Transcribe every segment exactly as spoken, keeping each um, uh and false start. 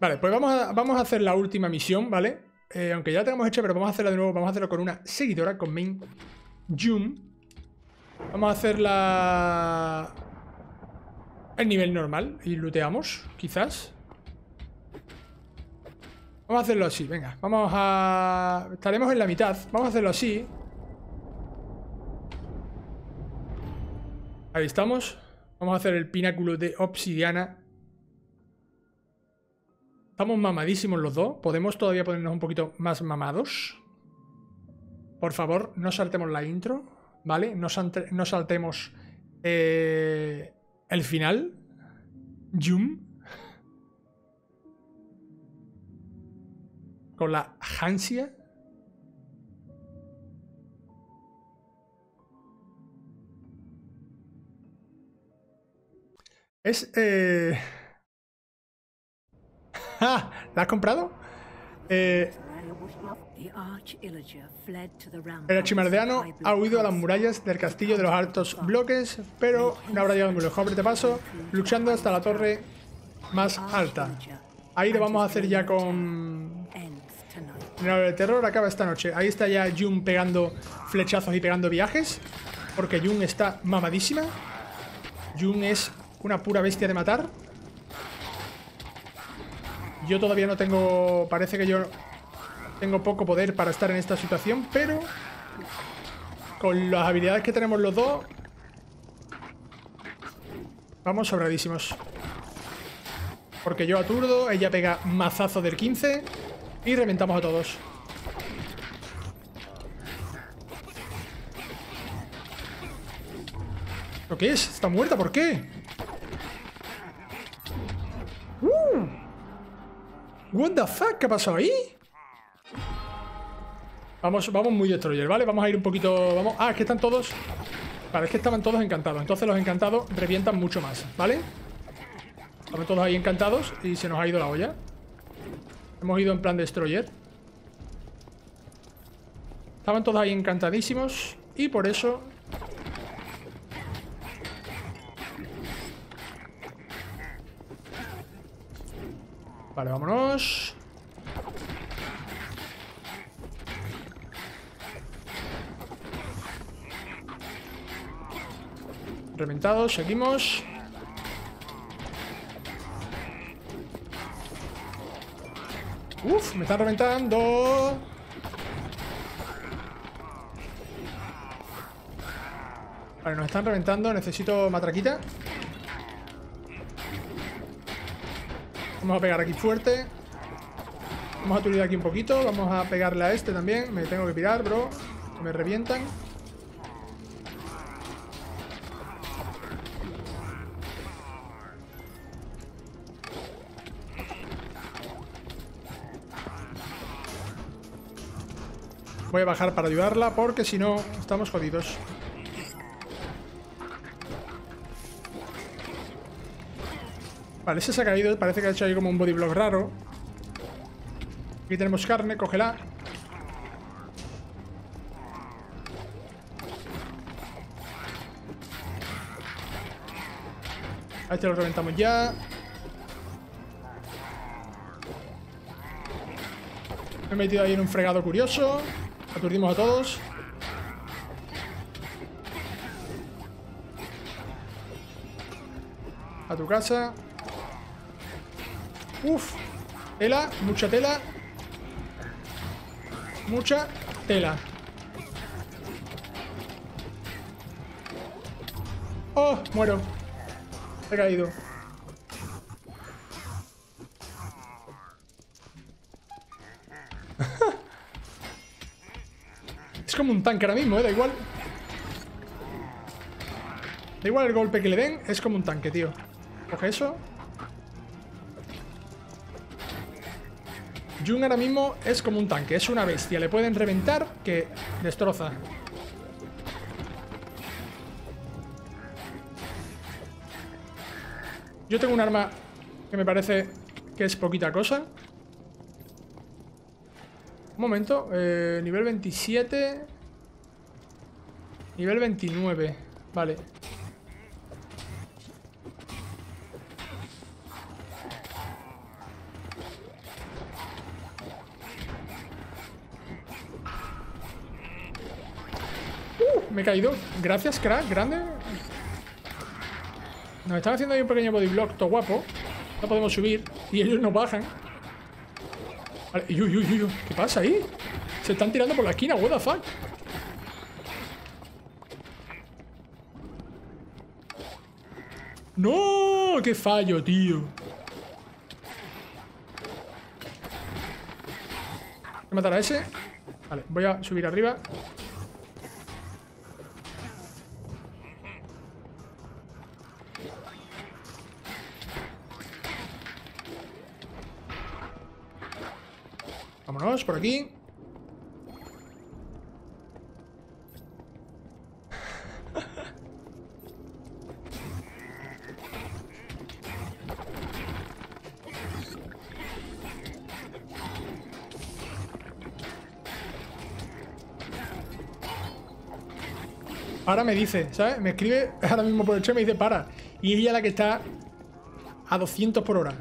Vale, pues vamos a, vamos a hacer la última misión, ¿vale? Eh, aunque ya la tengamos hecha, pero vamos a hacerla de nuevo. Vamos a hacerlo con una seguidora, con Main Jun. Vamos a hacerla el nivel normal y looteamos, quizás. Vamos a hacerlo así, venga. Vamos a... Estaremos en la mitad. Vamos a hacerlo así. Ahí estamos. Vamos a hacer el pináculo de obsidiana. Estamos mamadísimos los dos. Podemos todavía ponernos un poquito más mamados. Por favor, no saltemos la intro, ¿vale? No, no saltemos eh, el final. Zoom. Con la Hansia. Es... Eh... ¡Ja! ¿La has comprado? Eh... El archimardeano ha huido a las murallas del castillo de los altos bloques, pero no habrá llegado muy lejos. Abrete paso, luchando hasta la torre más alta. Ahí lo vamos a hacer ya con... El terror acaba esta noche. Ahí está ya Jun pegando flechazos y pegando viajes, porque Jun está mamadísima. Jun es una pura bestia de matar. Yo todavía no tengo... Parece que yo tengo poco poder para estar en esta situación, pero con las habilidades que tenemos los dos vamos sobradísimos. Porque yo aturdo, ella pega mazazo del quince y reventamos a todos. ¿Lo que es? ¿Está muerta? ¿Por qué? Uh. What the fuck? ¿Qué ha pasado ahí? Vamos, vamos muy destroyer, ¿vale? Vamos a ir un poquito... Vamos. Ah, es que están todos... Vale, es que estaban todos encantados. Entonces los encantados revientan mucho más, ¿vale? Estaban todos ahí encantados y se nos ha ido la olla. Hemos ido en plan destroyer. Estaban todos ahí encantadísimos. Y por eso... Vale, vámonos. Reventados, seguimos. Uf, me están reventando. Vale, nos están reventando. Necesito matraquita. Vamos a pegar aquí fuerte. Vamos a turir aquí un poquito. Vamos a pegarle a este también. Me tengo que pirar, bro. Me revientan. Voy a bajar para ayudarla porque si no estamos jodidos. Vale, ese se ha caído. Parece que ha hecho ahí como un body block raro. Aquí tenemos carne, cógela. A este lo reventamos ya. Me he metido ahí en un fregado curioso. Aturdimos a todos. A tu casa. Uf. Tela, mucha tela. Mucha tela. Oh, muero. He caído. Es como un tanque ahora mismo, ¿eh? Da igual. Da igual el golpe que le den. Es como un tanque, tío. Coge eso. Jun ahora mismo es como un tanque, es una bestia. Le pueden reventar que destroza. Yo tengo un arma que me parece que es poquita cosa. Un momento, eh, nivel veintisiete. Nivel veintinueve, vale. me he caído. Gracias, crack, grande. Nos están haciendo ahí un pequeño bodyblock, todo guapo. No podemos subir y ellos nos bajan. Vale, uy, uy, uy, uy. ¿Qué pasa ahí? Se están tirando por la esquina, what the fuck. ¡No! ¡Qué fallo, tío! Voy a matar a ese. Vale, voy a subir arriba. Vámonos por aquí. Ahora me dice, ¿sabes? Me escribe ahora mismo por el chat, me dice para. Y ella la que está a doscientos por hora.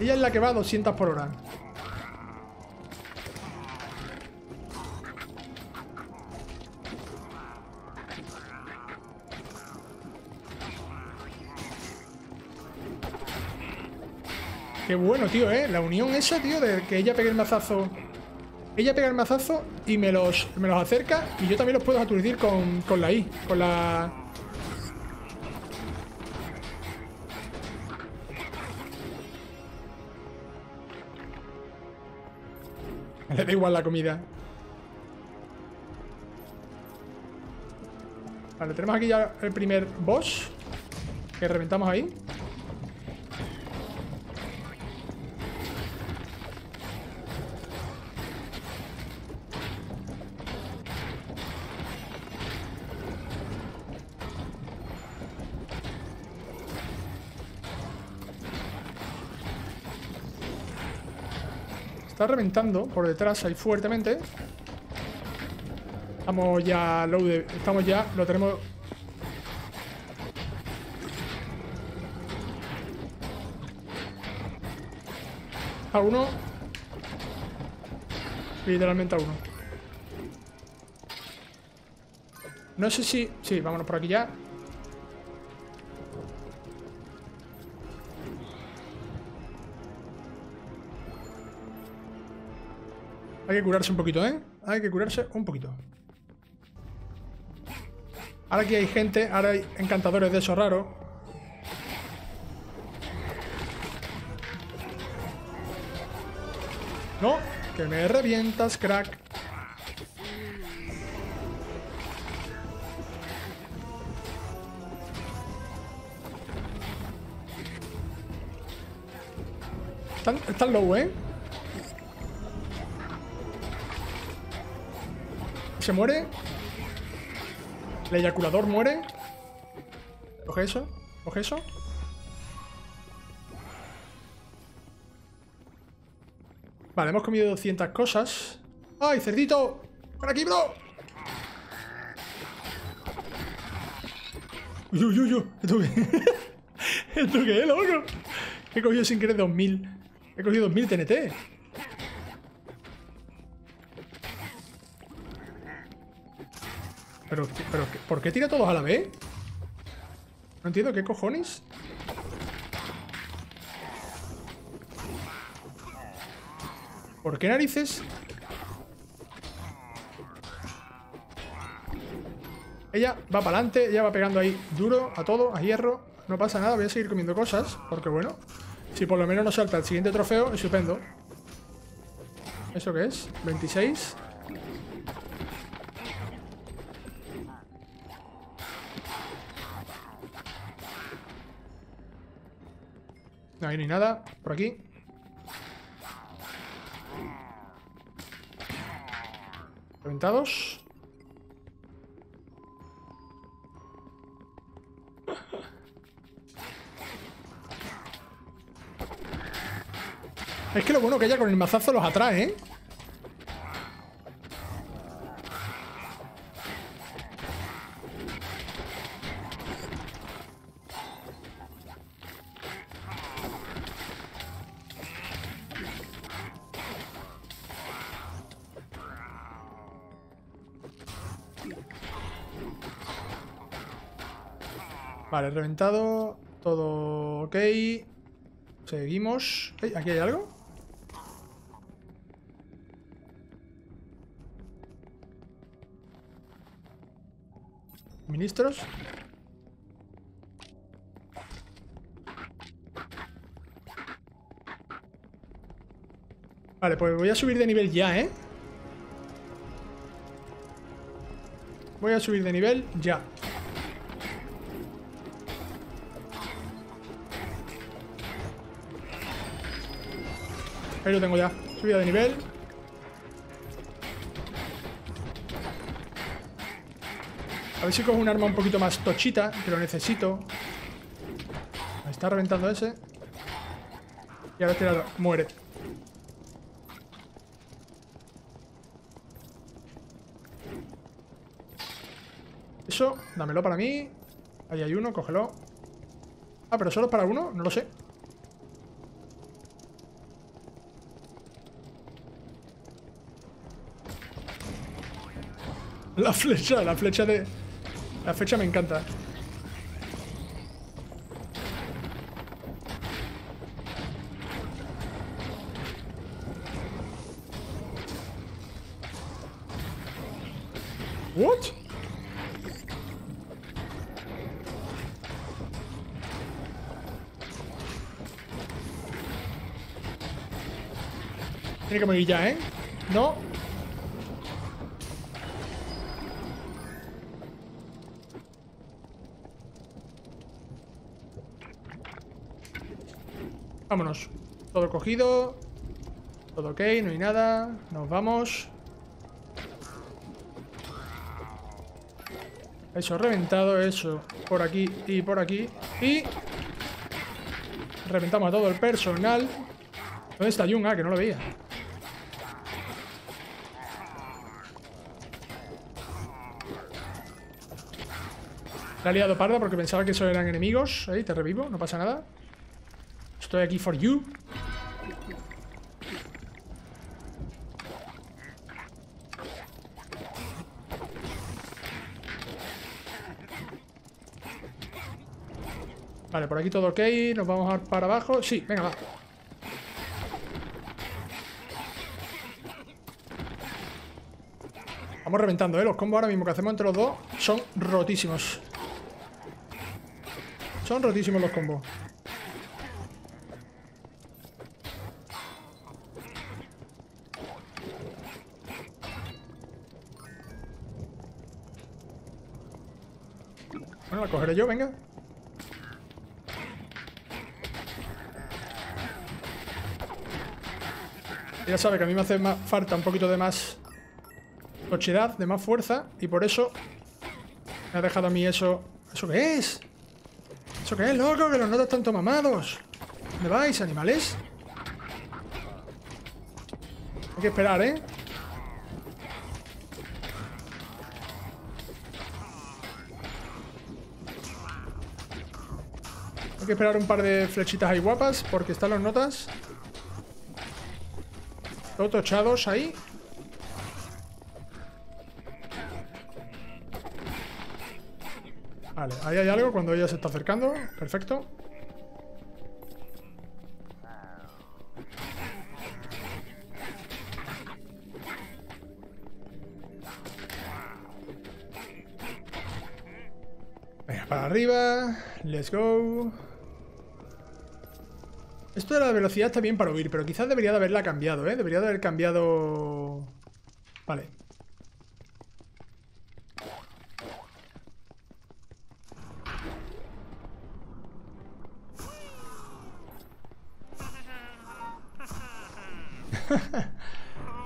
Ella es la que va a doscientos por hora. Qué bueno, tío, ¿eh? La unión esa, tío, de que ella pegue el mazazo. Ella pega el mazazo y me los, me los acerca y yo también los puedo aturdir con, con la I, con la... Le da igual la comida. Vale, tenemos aquí ya el primer boss que reventamos ahí. Está reventando por detrás ahí fuertemente. Estamos ya loaded. Estamos ya, lo tenemos. A uno. Literalmente a uno. No sé si... Sí, vámonos por aquí ya. Hay que curarse un poquito, ¿eh? Hay que curarse un poquito. Ahora aquí hay gente, ahora hay encantadores de esos raros. No, que me revientas, crack. Están, están low, ¿eh? Se muere. El eyaculador muere. Coge eso. Coge eso. Vale, hemos comido doscientas cosas. ¡Ay, cerdito! ¡Por aquí, bro! ¡Uy, uy, uy! ¿Esto qué? ¿Esto qué es, loco? He cogido sin querer dos mil. He cogido dos mil T N T. Pero, pero, ¿por qué tira todos a la vez? No entiendo, ¿qué cojones? ¿Por qué narices? Ella va para adelante, ella va pegando ahí duro a todo, a hierro. No pasa nada, voy a seguir comiendo cosas, porque bueno, si por lo menos nos salta el siguiente trofeo, es estupendo. ¿Eso qué es? veintiséis... No hay ni nada. Por aquí. Reventados. Es que lo bueno que ella con el mazazo los atrae, ¿eh? Vale, reventado. Todo ok. Seguimos. Hey, ¿aquí hay algo? Ministros. Vale, pues voy a subir de nivel ya, ¿eh? Voy a subir de nivel ya. Ahí lo tengo ya. Subida de nivel. A ver si cojo un arma un poquito más tochita, que lo necesito. Me está reventando ese. Y ahora tirado. Muere. Eso, dámelo para mí. Ahí hay uno, cógelo. Ah, pero solo es para uno, no lo sé. La flecha, la flecha de... La flecha me encanta. What? Tiene que morir ya, ¿eh? No. Vámonos. Todo cogido. Todo ok, no hay nada. Nos vamos. Eso, reventado, eso. Por aquí y por aquí. Y... reventamos a todo el personal. ¿Dónde está Jun? Ah, que no lo veía. La he liado parda porque pensaba que eso eran enemigos. Ahí, te revivo, no pasa nada. Estoy aquí for you. Vale, por aquí todo ok. Nos vamos para abajo. Sí, venga, va. Vamos reventando, ¿eh? Los combos ahora mismo que hacemos entre los dos son rotísimos. Son rotísimos los combos. Bueno, la cogeré yo, venga. Ya sabe que a mí me hace más falta un poquito de más velocidad, de más fuerza. Y por eso me ha dejado a mí eso. ¿Eso qué es? ¿Eso qué es, loco? Que los notas tanto mamados. ¿Dónde vais, animales? Hay que esperar, ¿eh? Hay que esperar un par de flechitas ahí guapas, porque están los notas. Todos tochados ahí. Vale, ahí hay algo cuando ella se está acercando. Perfecto. Venga, para arriba. Let's go. Esto de la velocidad está bien para huir, pero quizás debería de haberla cambiado, ¿eh? Debería de haber cambiado... Vale.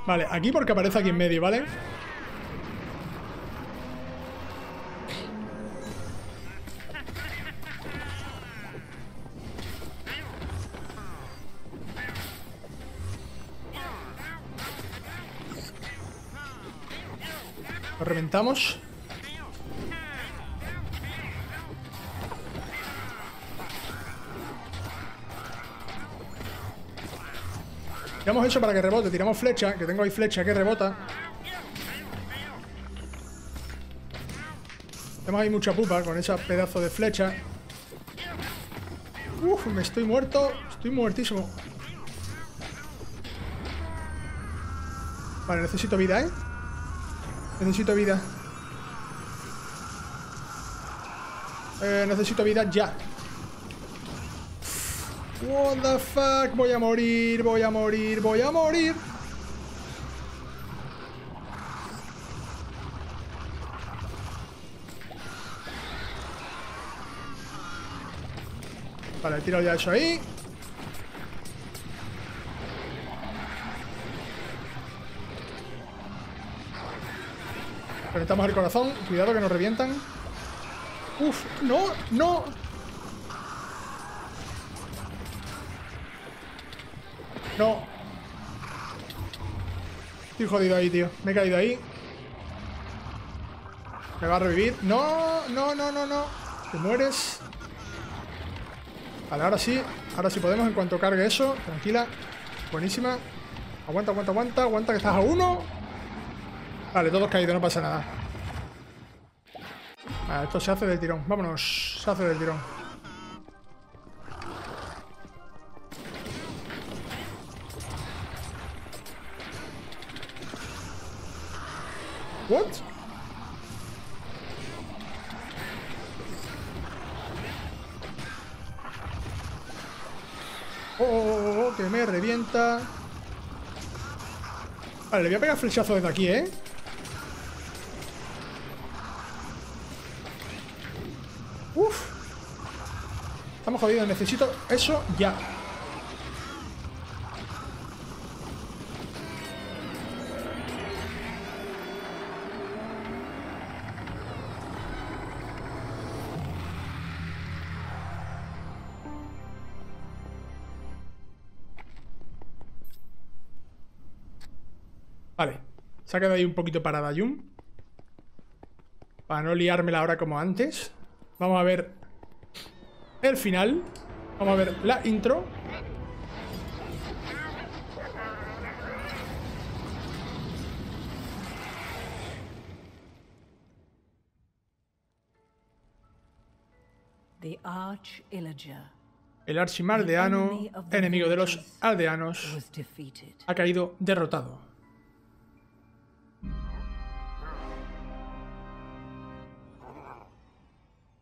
Vale, aquí porque aparece aquí en medio, ¿vale? Reventamos. Tiramos eso para que rebote. Tiramos flecha, que tengo ahí flecha que rebota. Tenemos ahí mucha pupa con ese pedazo de flecha. Uf, me estoy muerto. Estoy muertísimo. Vale, necesito vida, ¿eh? Necesito vida. Eh, necesito vida ya. What the fuck. Voy a morir, voy a morir, voy a morir. Vale, tiro ya eso ahí. Conectamos el corazón. Cuidado que nos revientan. Uf, no, no. No. Estoy jodido ahí, tío. Me he caído ahí. Me va a revivir. No, no, no, no, no. Te mueres. Vale, ahora sí. Ahora sí podemos en cuanto cargue eso. Tranquila. Buenísima. Aguanta, aguanta, aguanta. Aguanta que estás a uno. Vale, todos caídos. No pasa nada. Vale, esto se hace del tirón. Vámonos. Se hace del tirón. ¿What? Oh, oh, oh, oh, que me revienta. Vale, le voy a pegar flechazo desde aquí, ¿eh? Uf. Estamos jodidos. Necesito eso ya. Vale, se ha quedado ahí un poquito parada Jun, para no liármela ahora como antes. Vamos a ver el final. Vamos a ver la intro. El archimardeano, enemigo de los aldeanos, ha caído derrotado.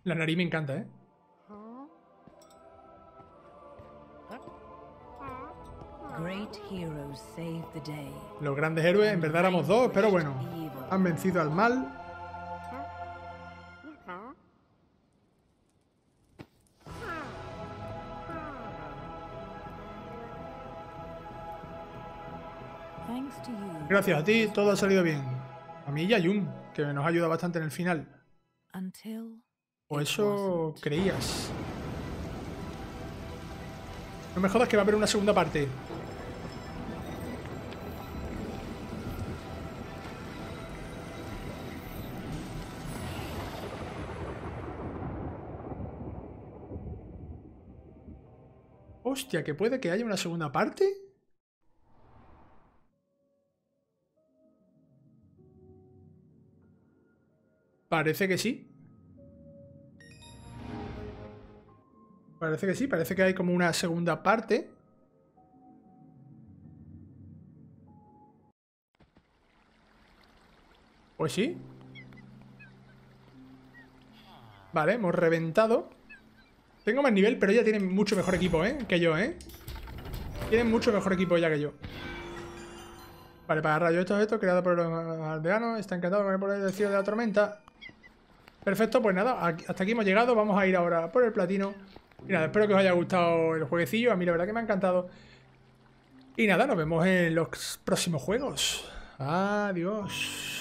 La nariz me encanta, ¿eh? Los grandes héroes, en verdad éramos dos, pero bueno, han vencido al mal. Gracias a ti, todo ha salido bien. A mí y a Jun, que nos ha ayudado bastante en el final. O eso creías. No me jodas que va a haber una segunda parte. Hostia, ¿que puede que haya una segunda parte? Parece que sí. Parece que sí, parece que hay como una segunda parte. Pues sí. Vale, hemos reventado. Tengo más nivel, pero ella tiene mucho mejor equipo, ¿eh? Que yo, ¿eh? Tienen mucho mejor equipo ya que yo. Vale, para rayos estos objetos creados por los aldeanos. Está encantado de poner el cielo de la tormenta. Perfecto, pues nada, hasta aquí hemos llegado. Vamos a ir ahora por el platino. Y nada, espero que os haya gustado el jueguecillo. A mí la verdad que me ha encantado. Y nada, nos vemos en los próximos juegos. Adiós.